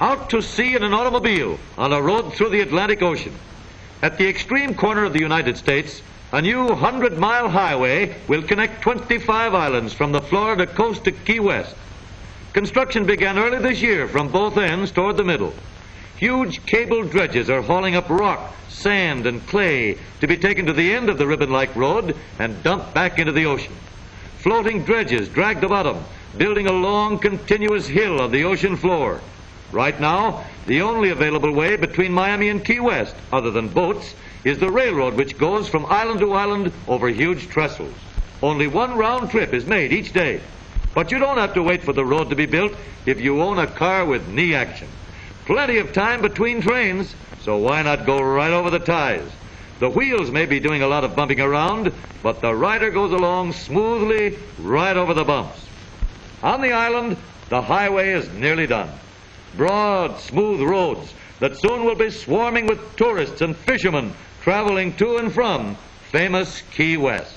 out to sea in an automobile on a road through the Atlantic Ocean. At the extreme corner of the United States, a new 100-mile highway will connect 25 islands from the Florida coast to Key West. Construction began early this year from both ends toward the middle. Huge cable dredges are hauling up rock, sand, and clay to be taken to the end of the ribbon-like road and dumped back into the ocean. Floating dredges drag the bottom, building a long, continuous hill of the ocean floor. Right now, the only available way between Miami and Key West, other than boats, is the railroad, which goes from island to island over huge trestles. Only one round trip is made each day. But you don't have to wait for the road to be built if you own a car with knee action. Plenty of time between trains, so why not go right over the ties? The wheels may be doing a lot of bumping around, but the rider goes along smoothly right over the bumps. On the island, the highway is nearly done. Broad, smooth roads that soon will be swarming with tourists and fishermen traveling to and from famous Key West.